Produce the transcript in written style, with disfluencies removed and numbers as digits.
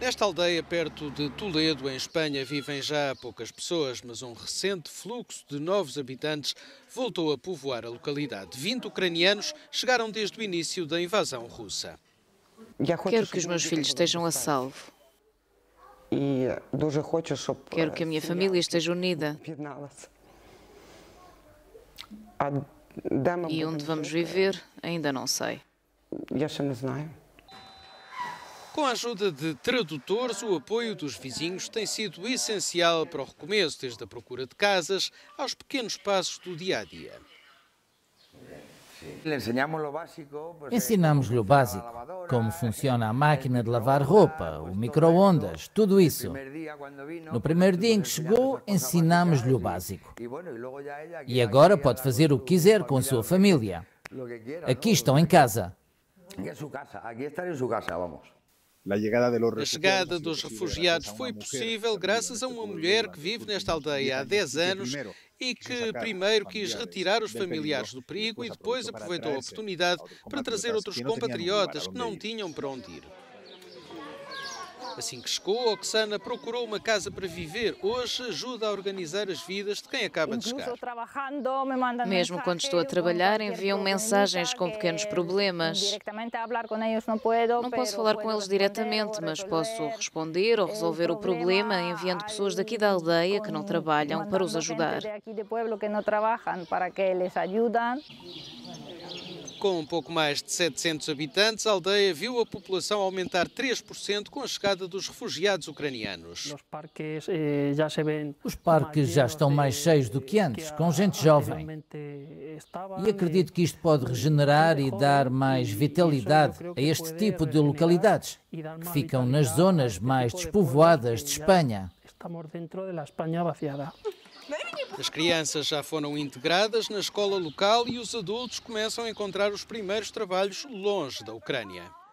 Nesta aldeia, perto de Toledo, em Espanha, vivem já poucas pessoas, mas um recente fluxo de novos habitantes voltou a povoar a localidade. 20 ucranianos chegaram desde o início da invasão russa. Quero que os meus filhos estejam a salvo. Quero que a minha família esteja unida. E onde vamos viver, ainda não sei. Com a ajuda de tradutores, o apoio dos vizinhos tem sido essencial para o recomeço, desde a procura de casas aos pequenos passos do dia-a-dia. Ensinamos-lhe o básico, como funciona a máquina de lavar roupa, o micro-ondas, tudo isso. No primeiro dia em que chegou, ensinamos-lhe o básico. E agora pode fazer o que quiser com a sua família. Aqui estão em casa. A chegada dos refugiados foi possível graças a uma mulher que vive nesta aldeia há 10 anos e que primeiro quis retirar os familiares do perigo e depois aproveitou a oportunidade para trazer outros compatriotas que não tinham para onde ir. Assim que chegou, Oxana procurou uma casa para viver. Hoje ajuda a organizar as vidas de quem acaba de chegar. Mesmo quando estou a trabalhar, enviam mensagens com pequenos problemas. Não posso falar com eles diretamente, mas posso responder ou resolver o problema enviando pessoas daqui da aldeia que não trabalham para os ajudar. Com um pouco mais de 700 habitantes, a aldeia viu a população aumentar 3% com a chegada dos refugiados ucranianos. Os parques já estão mais cheios do que antes, com gente jovem. E acredito que isto pode regenerar e dar mais vitalidade a este tipo de localidades, que ficam nas zonas mais despovoadas de Espanha. As crianças já foram integradas na escola local e os adultos começam a encontrar os primeiros trabalhos longe da Ucrânia.